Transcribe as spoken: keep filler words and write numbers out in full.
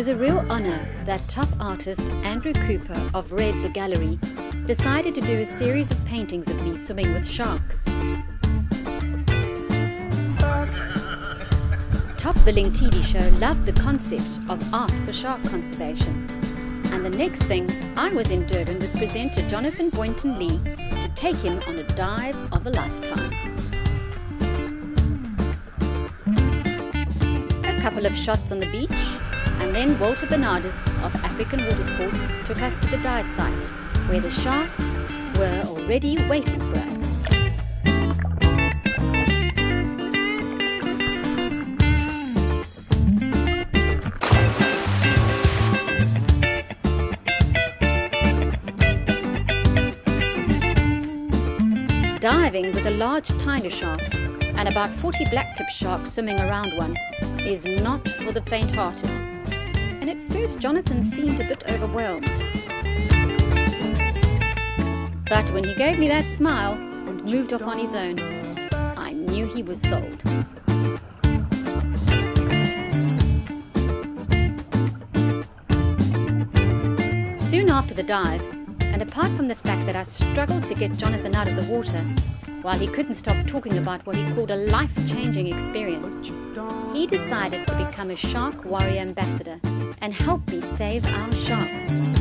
was a real honour that top artist Andrew Cooper of Red, the gallery, decided to do a series of paintings of me swimming with sharks. Top Billing T V show loved the concept of art for shark conservation. And the next thing, I was in Durban with presenter Jonathan Boynton-Lee to take him on a dive of a lifetime. A couple of shots on the beach, and then Walter Bernardes of African Water Sports took us to the dive site, where the sharks were already waiting for us. Diving with a large tiger shark and about forty blacktip sharks swimming around one is not for the faint-hearted, and at first Jonathan seemed a bit overwhelmed. But when he gave me that smile and moved off on his own, I knew he was sold. Soon after the dive, and apart from the fact that I struggled to get Jonathan out of the water, while he couldn't stop talking about what he called a life-changing experience, he decided to become a Shark Warrior ambassador and help me save our sharks.